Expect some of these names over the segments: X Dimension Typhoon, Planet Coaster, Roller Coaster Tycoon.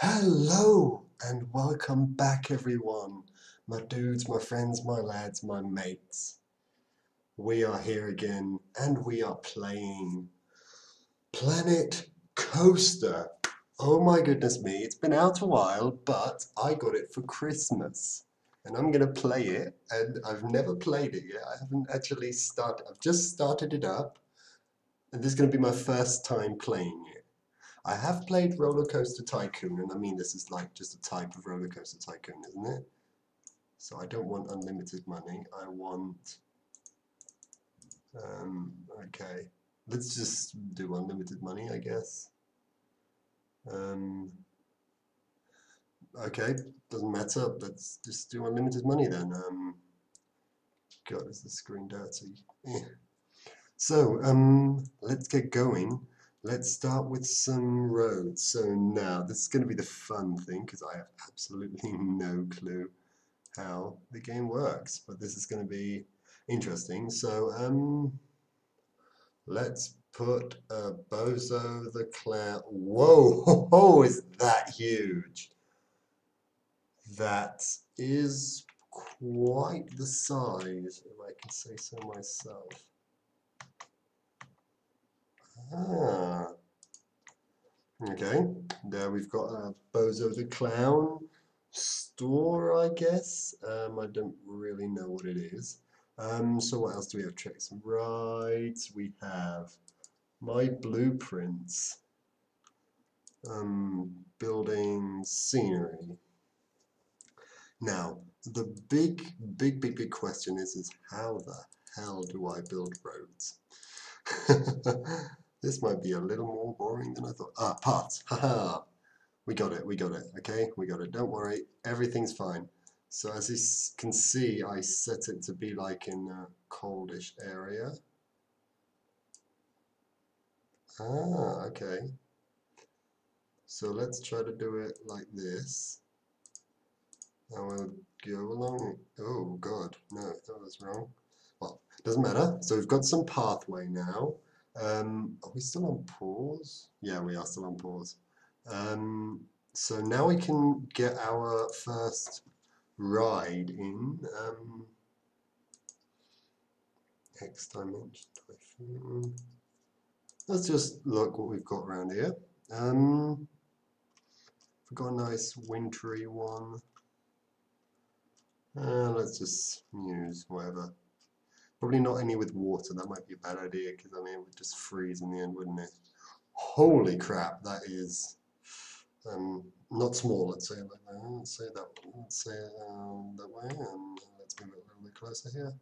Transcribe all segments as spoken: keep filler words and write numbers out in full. Hello and welcome back everyone, my dudes, my friends, my lads, my mates. We are here again and we are playing Planet Coaster. Oh my goodness me, it's been out a while, but I got it for Christmas and I'm gonna play it, and I've never played it yet. I haven't actually started, I've just started it up and this is gonna be my first time playing it. I have played Roller Coaster Tycoon, and I mean this is like just a type of Roller Coaster Tycoon, isn't it? So I don't want unlimited money, I want... Um, okay, let's just do unlimited money, I guess. Um, okay, doesn't matter, let's just do unlimited money then. Um, God, is the screen dirty? Yeah. So, um, let's get going. Let's start with some roads. So now, this is going to be the fun thing because I have absolutely no clue how the game works, but this is going to be interesting. So um, let's put a Bozo the Clown. Whoa, oh, is that huge? That is quite the size, if I can say so myself. Ah, okay, there we've got uh, Bozo the Clown store, I guess. Um, I don't really know what it is. Um, so what else do we have? Tricks and rides. We have my blueprints, um, building scenery. Now, the big, big, big, big question is, is how the hell do I build roads? This might be a little more boring than I thought. Ah, parts! Haha! We got it, we got it, okay? We got it, don't worry, everything's fine. So as you can see, I set it to be like in a coldish area. Ah, okay. So let's try to do it like this. And we'll go along... Oh god, no, that was wrong. Well, doesn't matter. So we've got some pathway now. Um, are we still on pause? Yeah, we are still on pause. Um, so now we can get our first ride in. Um, X Dimension Typhoon. Let's just look what we've got around here. Um, we've got a nice wintry one. Uh, let's just use whatever. Probably not any with water, that might be a bad idea, because I mean it would just freeze in the end, wouldn't it? Holy crap, that is um, not small, let's say it like that, let's say that, let's say it um, that way, and let's move it a little bit closer here.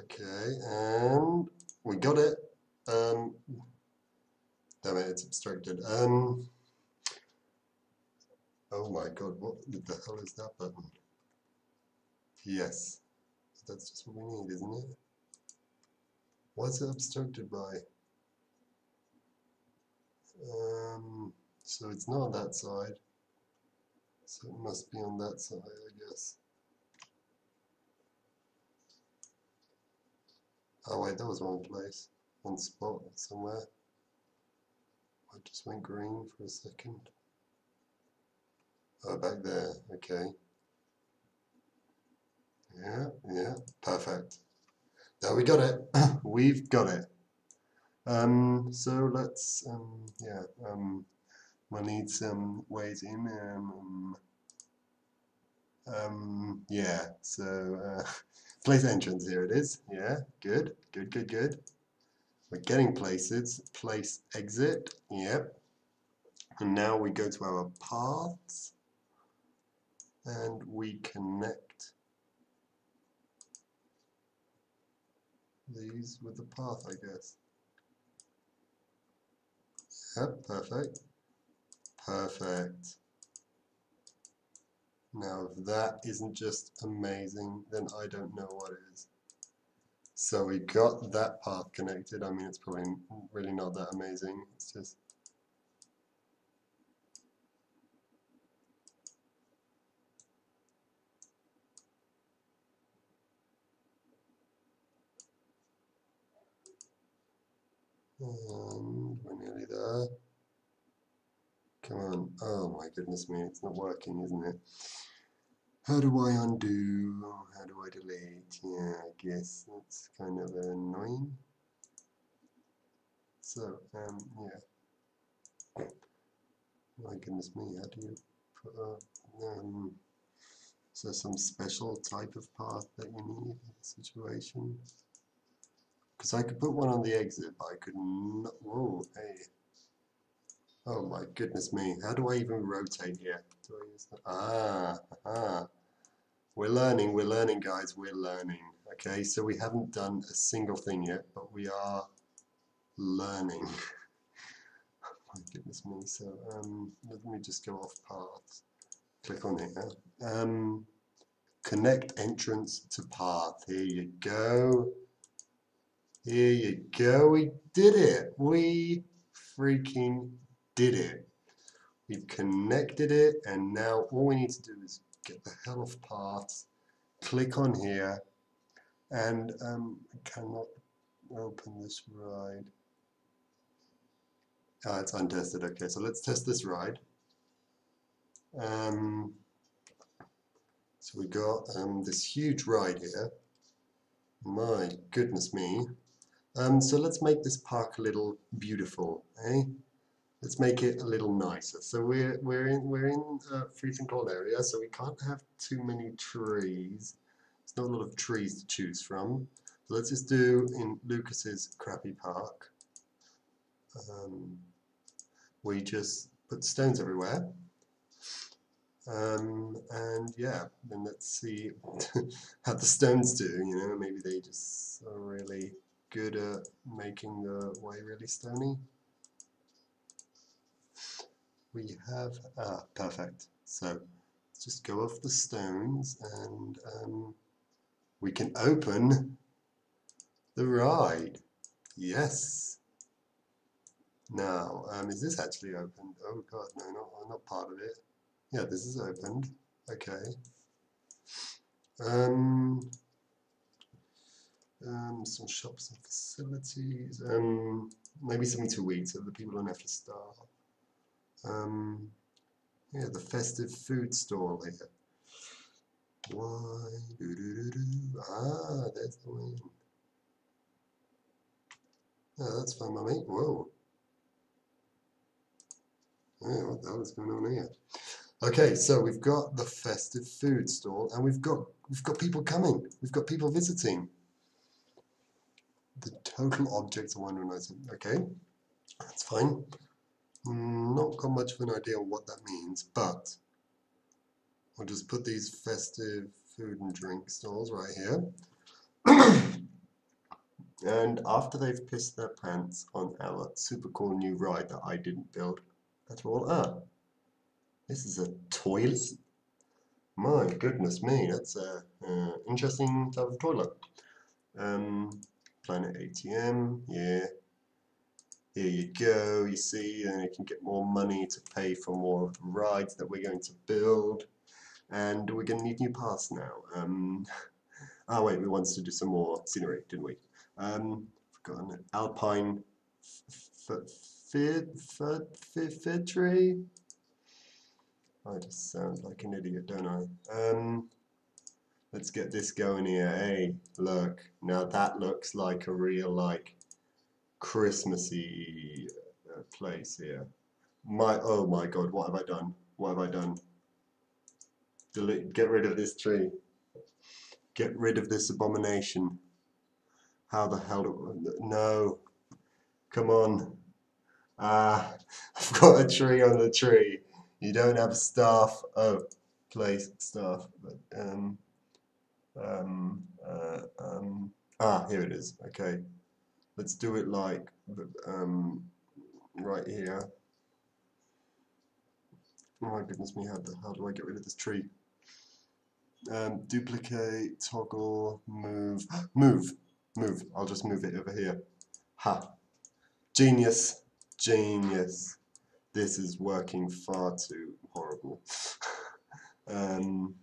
Okay, and we got it. Um, damn it, it's obstructed. Um, oh my god, what the hell is that button? Yes, that's just what we need, isn't it? What's it obstructed by? Um, so it's not on that side, so it must be on that side, I guess. Oh wait, that was one place, one spot somewhere. I just went green for a second. Oh, back there, okay. Yeah, yeah, perfect. There we got it. We've got it. Um, so let's, um, yeah, um, we'll need some ways in. Um, um, yeah, so uh, place entrance, here it is. Yeah, good, good, good, good. We're getting places. Place exit, yep. And now we go to our paths and we connect these with the path, I guess. Yep, perfect. Perfect. Now, if that isn't just amazing, then I don't know what it is. So we got that path connected. I mean, it's probably really not that amazing. It's just... Um, we're nearly there. goodness me, it's not working, isn't it? How do I undo? How do I delete? Yeah, I guess that's kind of annoying. So, um, yeah. My goodness me, how do you put a, um, is there some special type of path that you need in this situation? Because I could put one on the exit, but I could not, whoa, hey. Oh my goodness me, how do I even rotate here? Do I use that? Ah, aha. We're learning, we're learning guys, we're learning. Okay, so we haven't done a single thing yet, but we are learning. Oh my goodness me, so um, let me just go off path. Click on it, huh? Um, connect entrance to path, here you go. Here you go, we did it, we freaking did it. We've connected it, and now all we need to do is get the hell off paths, click on here, and um, I cannot open this ride. Ah, it's untested, okay, so let's test this ride. Um, so we got um, this huge ride here. My goodness me. Um, so let's make this park a little beautiful, eh? Let's make it a little nicer. So we're we're in we're in a free and cold area, so we can't have too many trees. There's not a lot of trees to choose from. So let's just do in Lucas's crappy park. Um, we just put stones everywhere. Um, and yeah, then let's see how the stones do. You know, maybe they just are really good at making the way really stony. We have, ah, perfect. So let's just go off the stones and um, we can open the ride. Yes. Now, um, is this actually opened? Oh god, no, not, not part of it. Yeah, this is opened. Okay. Um, um, some shops and facilities. Um, maybe something to eat so the people don't have to starve. Um, yeah, the festive food stall here. Why? Do, do, do, do. Ah, there's the win. Oh, that's fun, mummy. Whoa. Oh, what the hell is going on here? Okay, so we've got the festive food stall, and we've got we've got people coming. We've got people visiting. The total objects are wondering. Okay, that's fine. Not got much of an idea what that means, but we'll just put these festive food and drink stalls right here. And after they've pissed their pants on our super cool new ride that I didn't build at all. Ah, this is a toilet. My goodness me, that's a uh, interesting type of toilet. Um, Planet A T M, yeah. Here you go, you see, and you can get more money to pay for more of the rides that we're going to build. And we're going to need new paths now. Um, oh wait, we wanted to do some more scenery, didn't we? Um, forgotten it. Alpine fir fir tree? I just sound like an idiot, don't I? Um, let's get this going here. Hey, look, now that looks like a real, like, Christmassy uh, place here. My oh my god, what have I done? What have I done? Delete, get rid of this tree. Get rid of this abomination. How the hell do, no? Come on. Ah, I've got a tree on the tree. You don't have staff. Oh, place staff. But um, um, uh, um. Ah, here it is. Okay. Let's do it like um, right here. Oh my goodness me, how the hell do I get rid of this tree? Um, duplicate, toggle, move, move, move. I'll just move it over here. Ha! Genius, genius. This is working far too horrible. um,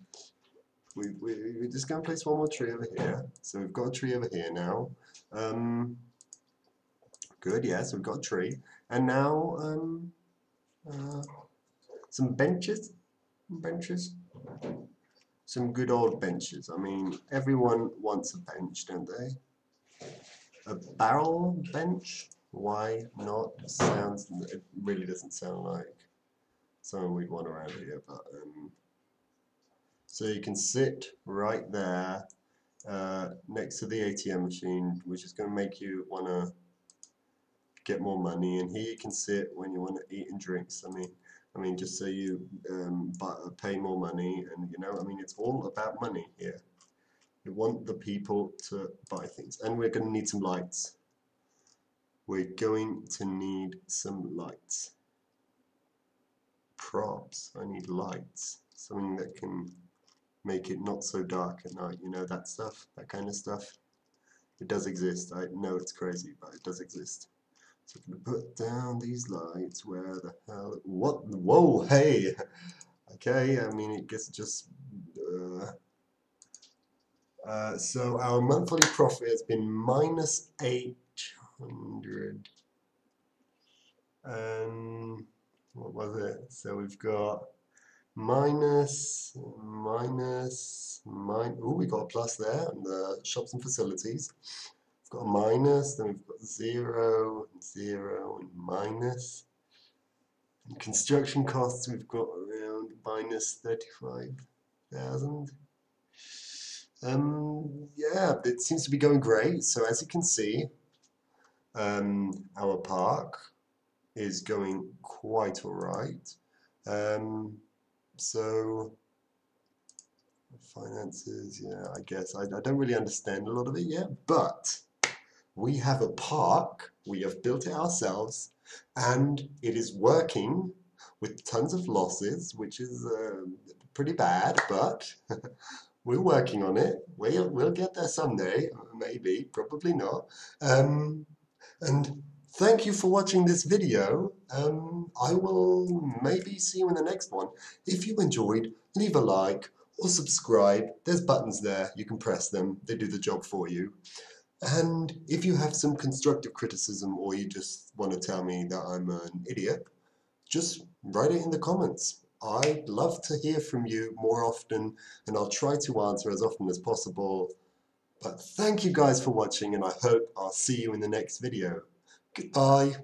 we, we, we're just going to place one more tree over here. So we've got a tree over here now. Um, Good, yes, yeah, so we've got a tree, and now um, uh, some benches, benches, some good old benches. I mean, everyone wants a bench, don't they? A barrel bench? Why not? Sounds, it really doesn't sound like something we'd want around here, but um, so you can sit right there uh, next to the A T M machine, which is going to make you want to get more money. And here you can sit when you want to eat and drinks. I mean, I mean, just so you um, but pay more money, and you know, I mean, it's all about money here. You want the people to buy things, and we're going to need some lights. We're going to need some lights. Props. I need lights. Something that can make it not so dark at night. You know, that stuff, that kind of stuff. It does exist. I know it's crazy, but it does exist. So I'm gonna put down these lights. Where the hell? What? Whoa! Hey. Okay. I mean, it gets just. Uh, uh, so our monthly profit has been minus eight hundred. Um. What was it? So we've got minus, minus, minus. Oh, we got a plus there on the shops and facilities. Got a minus, then we've got zero, and zero, and minus. And construction costs, we've got around minus thirty-five thousand. Um, yeah, it seems to be going great. So as you can see, um, our park is going quite alright. Um, so finances, yeah, I guess I, I don't really understand a lot of it yet, but we have a park, we have built it ourselves, and it is working with tons of losses, which is uh, pretty bad, but we're working on it. We'll, we'll get there someday, maybe, probably not. Um, and thank you for watching this video. Um, I will maybe see you in the next one. If you enjoyed, leave a like or subscribe. There's buttons there, you can press them, they do the job for you. And if you have some constructive criticism, or you just want to tell me that I'm an idiot, just write it in the comments. I'd love to hear from you more often, and I'll try to answer as often as possible. But thank you guys for watching, and I hope I'll see you in the next video. Goodbye.